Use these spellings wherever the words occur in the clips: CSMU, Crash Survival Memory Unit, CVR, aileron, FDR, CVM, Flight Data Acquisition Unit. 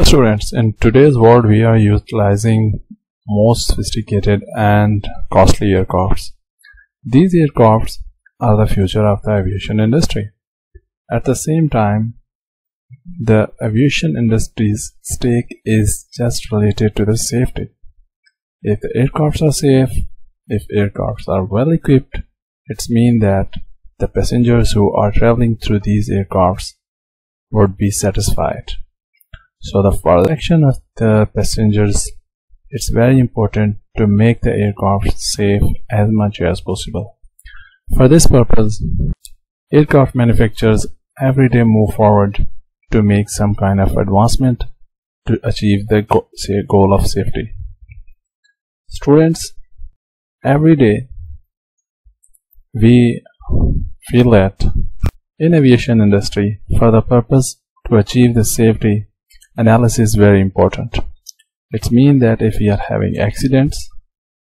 Students, in today's world we are utilizing more sophisticated and costly aircrafts. These aircrafts are the future of the aviation industry. At the same time, the aviation industry's stake is just related to the safety. If the aircrafts are safe, if aircrafts are well equipped, it means that the passengers who are traveling through these aircrafts would be satisfied. So the protection of the passengers, it's very important to make the aircraft safe as much as possible. For this purpose, aircraft manufacturers every day move forward to make some kind of advancement to achieve the goal of safety. Students, every day we feel that in aviation industry, for the purpose to achieve the safety, analysis is very important. It means that if we are having accidents,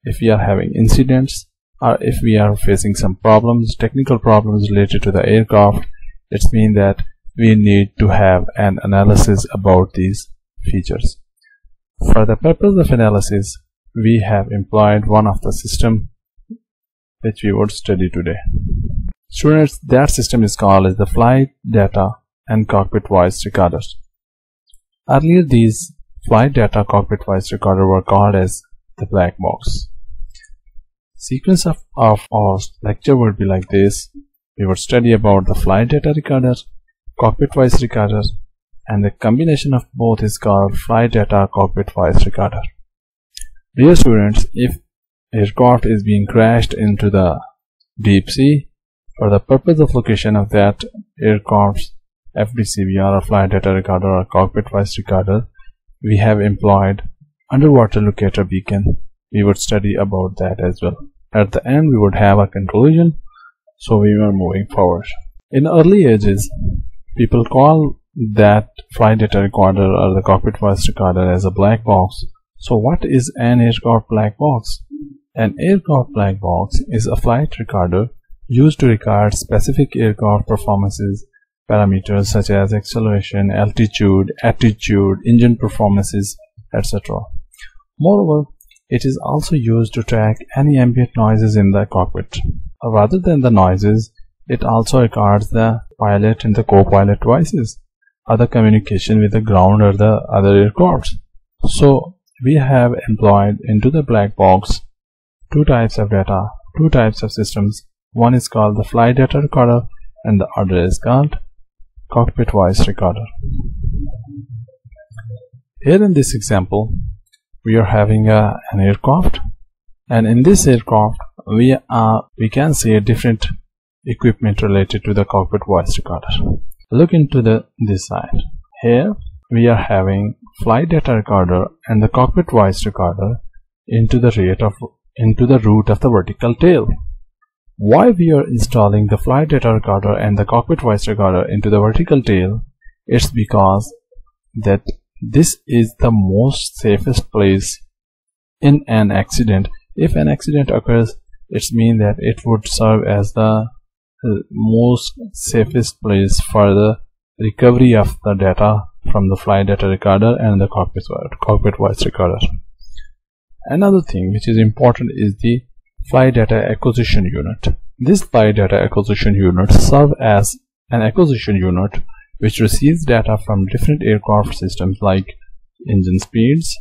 if we are having incidents, or if we are facing some problems, technical problems related to the aircraft, it means that we need to have an analysis about these features. For the purpose of analysis, we have employed one of the system which we would study today. Students, that system is called as the Flight Data and Cockpit Voice Recorders. Earlier, these flight data cockpit voice recorder were called as the black box. Sequence of our lecture would be like this. We would study about the flight data recorder, cockpit voice recorder, and the combination of both is called flight data cockpit voice recorder. Dear students, if aircraft is being crashed into the deep sea, for the purpose of location of that aircraft, FDCVR or flight data recorder or cockpit voice recorder, we have employed underwater locator beacon. We would study about that as well. At the end, we would have a conclusion. So we were moving forward. In early ages, people call that flight data recorder or the cockpit voice recorder as a black box. So what is an aircraft black box? An aircraft black box is a flight recorder used to record specific aircraft performances, parameters such as acceleration, altitude, attitude, engine performances, etc. Moreover, it is also used to track any ambient noises in the cockpit. Rather than the noises, it also records the pilot and the co-pilot voices, other communication with the ground or the other aircraft. So, we have employed into the black box two types of data, two types of systems. One is called the flight data recorder and the other is called cockpit voice recorder. Here in this example, we are having an aircraft, and in this aircraft we can see different equipment related to the cockpit voice recorder. Look into this side. Here we are having flight data recorder and the cockpit voice recorder into the root of the vertical tail. Why we are installing the flight data recorder and the cockpit voice recorder into the vertical tail? It's because that this is the most safest place in an accident. If an accident occurs, it means that it would serve as the most safest place for the recovery of the data from the flight data recorder and the cockpit voice recorder. Another thing which is important is the Flight Data Acquisition Unit. This Flight Data Acquisition Unit serves as an acquisition unit which receives data from different aircraft systems like engine speeds,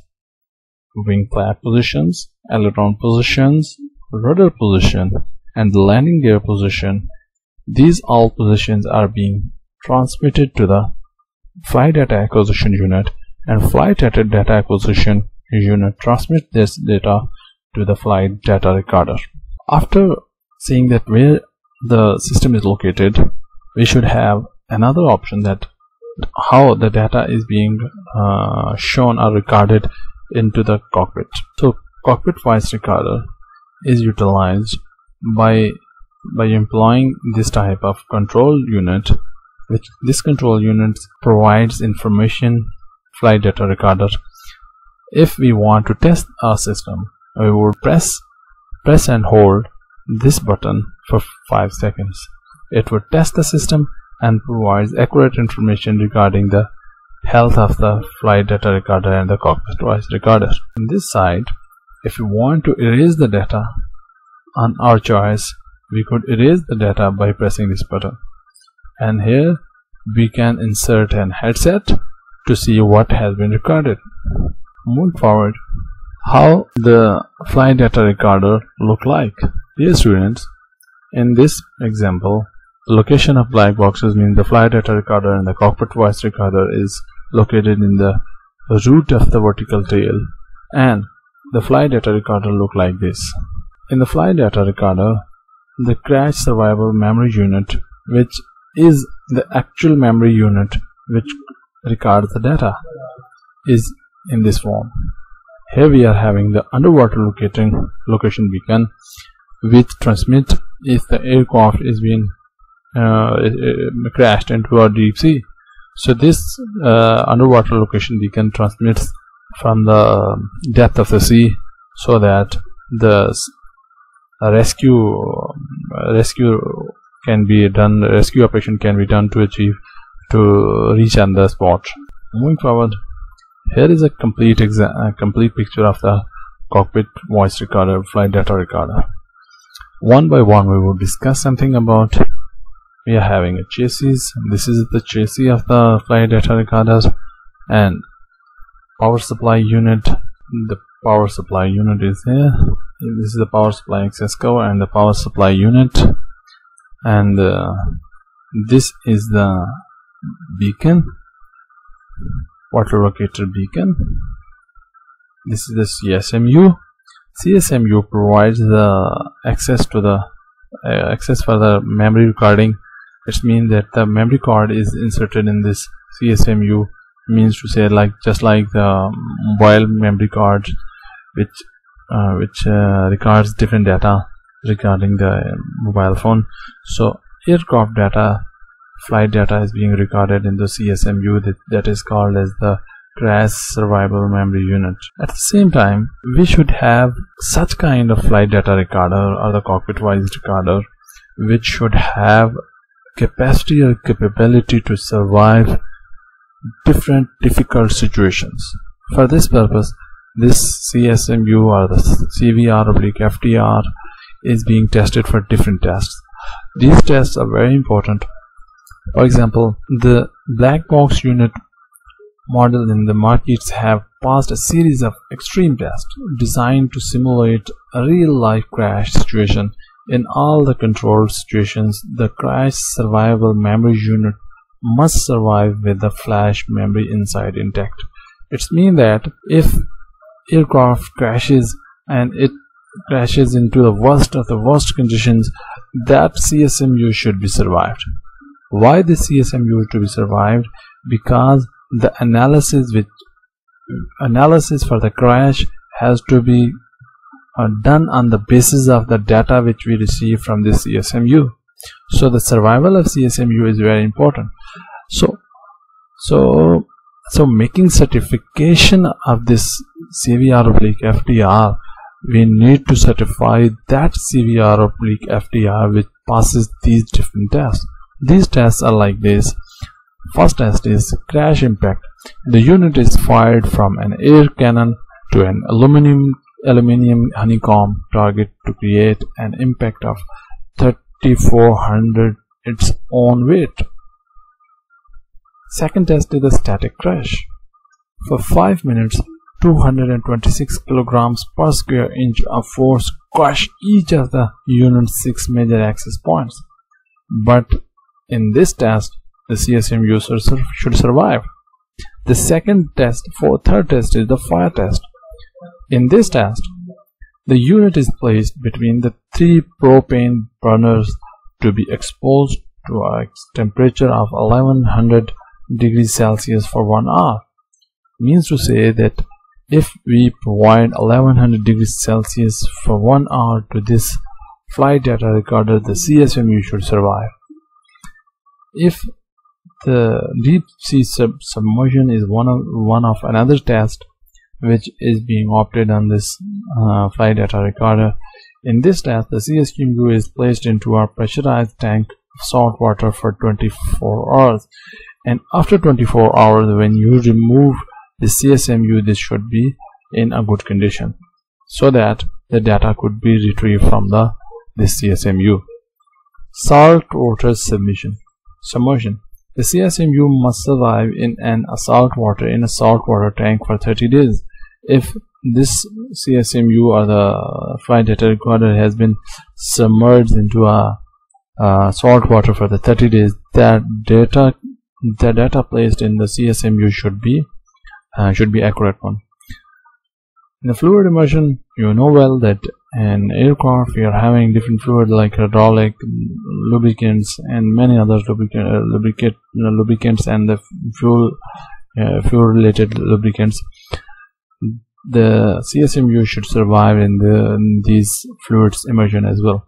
wing flap positions, aileron positions, rudder position, and landing gear position. These all positions are being transmitted to the Flight Data Acquisition Unit, and Flight Data Acquisition Unit transmits this data to the flight data recorder. After seeing that where the system is located, we should have another option that how the data is being shown or recorded into the cockpit. So cockpit voice recorder is utilized by employing this type of control unit, which this control unit provides information flight data recorder. If we want to test our system, we would press and hold this button for 5 seconds. It would test the system and provides accurate information regarding the health of the flight data recorder and the cockpit voice recorder. On this side, if you want to erase the data on our choice, we could erase the data by pressing this button, and here we can insert an headset to see what has been recorded. Moving forward, how the flight data recorder look like? Dear students, in this example, the location of black boxes means the flight data recorder and the cockpit voice recorder is located in the root of the vertical tail, and the flight data recorder look like this. In the flight data recorder, the Crash Survival Memory Unit, which is the actual memory unit which records the data, is in this form. Here we are having the underwater location beacon, which transmits if the aircraft is being crashed into our deep sea. So this underwater location beacon transmits from the depth of the sea, so that the rescue operation can be done to reach on the spot. Moving forward, here is a complete picture of the cockpit voice recorder, flight data recorder. One by one we will discuss something about. We are having a chassis. This is the chassis of the flight data recorders, and power supply unit. The power supply unit is here. This is the power supply access cover and the power supply unit, and this is the beacon, water locator beacon. This is the CSMU. CSMU provides the access to the access for the memory recording. It means that the memory card is inserted in this CSMU. Means to say, like just like the mobile memory card, which records different data regarding the mobile phone. So aircraft data, flight data is being recorded in the CSMU that is called as the Crash Survival Memory Unit. At the same time, we should have such kind of flight data recorder or the cockpit voice recorder which should have capacity or capability to survive different difficult situations. For this purpose, this CSMU or the CVR/FDR is being tested for different tests. These tests are very important. For example, the black box unit model in the markets have passed a series of extreme tests designed to simulate a real-life crash situation. In all the controlled situations, the Crash Survival Memory Unit must survive with the flash memory inside intact. It means that if aircraft crashes and it crashes into the worst of the worst conditions, that CSMU should be survived. Why the CSMU to be survived? Because the analysis for the crash has to be done on the basis of the data which we receive from the CSMU. So the survival of CSMU is very important. So making certification of this CVR/FDR, we need to certify that CVR/FDR which passes these different tests. These tests are like this. First test is crash impact. The unit is fired from an air cannon to an aluminum honeycomb target to create an impact of 3,400 its own weight. Second test is the static crash. For 5 minutes, 226 kilograms per square inch of force crush each of the unit's 6 major access points. But in this test, the CSM user should survive. The third test is the fire test. In this test, the unit is placed between the 3 propane burners to be exposed to a temperature of 1100 degrees Celsius for 1 hour. Means to say that if we provide 1100 degrees Celsius for 1 hour to this flight data recorder, the CSMU should survive. If the deep sea submersion is one of another test which is being opted on this flight data recorder. In this test, the CSMU is placed into a pressurized tank of salt water for 24 hours and after 24 hours when you remove the CSMU, this should be in a good condition so that the data could be retrieved from this CSMU. Saltwater submersion. The CSMU must survive in a saltwater tank for 30 days. If this CSMU or the flight data recorder has been submerged into a salt water for the 30 days, that the data placed in the CSMU should be accurate one. In the fluid immersion, you know well that in aircraft we are having different fluid like hydraulic, lubricants and many other lubricants and the fuel related lubricants. The CSMU should survive in these fluids immersion as well.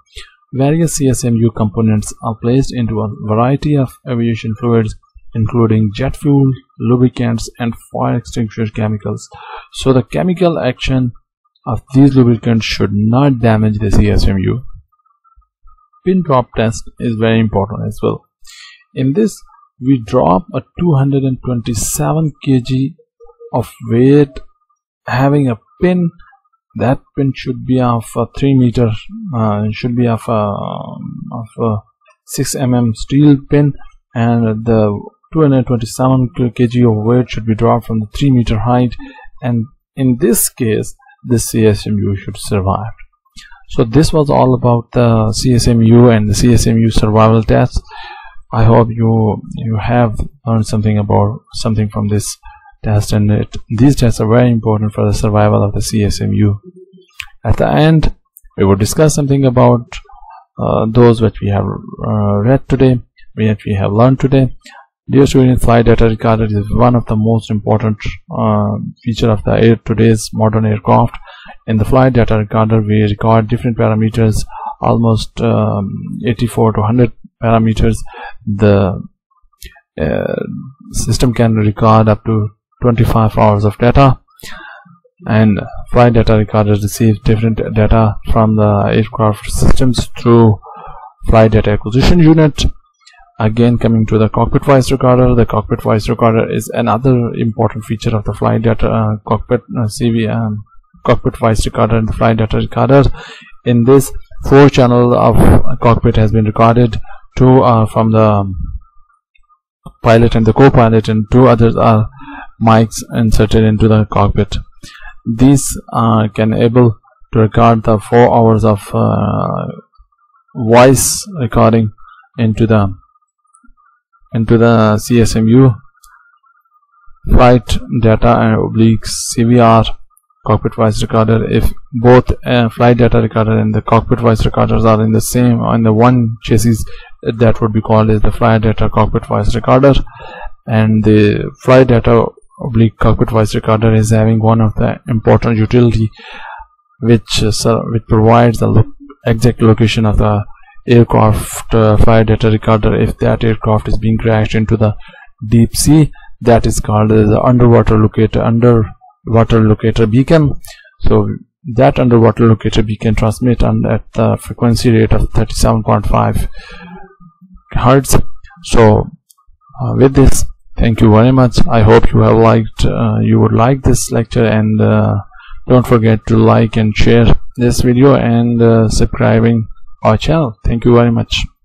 Various CSMU components are placed into a variety of aviation fluids including jet fuel, lubricants and fire extinguisher chemicals. So the chemical action of these lubricants should not damage the CSMU. Pin drop test is very important as well. In this we drop a 227 kg of weight having a pin. That pin should be of 3 meter, should be of a 6 mm steel pin, and the 227 kg of weight should be dropped from the 3 meter height, and in this case the CSMU should survive. So this was all about the CSMU and the CSMU survival test. I hope you have learned something from this test, and these tests are very important for the survival of the CSMU. At the end we will discuss something about those which we have read today, which we have learned today. Dear students, flight data recorder is one of the most important feature of the today's modern aircraft. In the flight data recorder we record different parameters, almost 84 to 100 parameters. The system can record up to 25 hours of data, and flight data recorders receive different data from the aircraft systems through Flight Data Acquisition Unit. Again, coming to the cockpit voice recorder, the cockpit voice recorder is another important feature of the flight data CVM cockpit voice recorder and the flight data recorder. In this, 4 channels of cockpit has been recorded. 2 are from the pilot and the co-pilot, and 2 others are mics inserted into the cockpit. These can able to record the 4 hours of voice recording into the CSMU. Flight data / CVR cockpit voice recorder. If both flight data recorder and the cockpit voice recorders are in the same on the one chassis, that would be called as the flight data cockpit voice recorder, and the flight data / cockpit voice recorder is having one of the important utility which provides the exact location of the aircraft flight data recorder. If that aircraft is being crashed into the deep sea, that is called as the underwater locator beacon. So that underwater locator beacon transmits at the frequency rate of 37.5 Hz. So with this, thank you very much. I hope you have you would like this lecture, and don't forget to like and share this video and subscribing our channel. Thank you very much.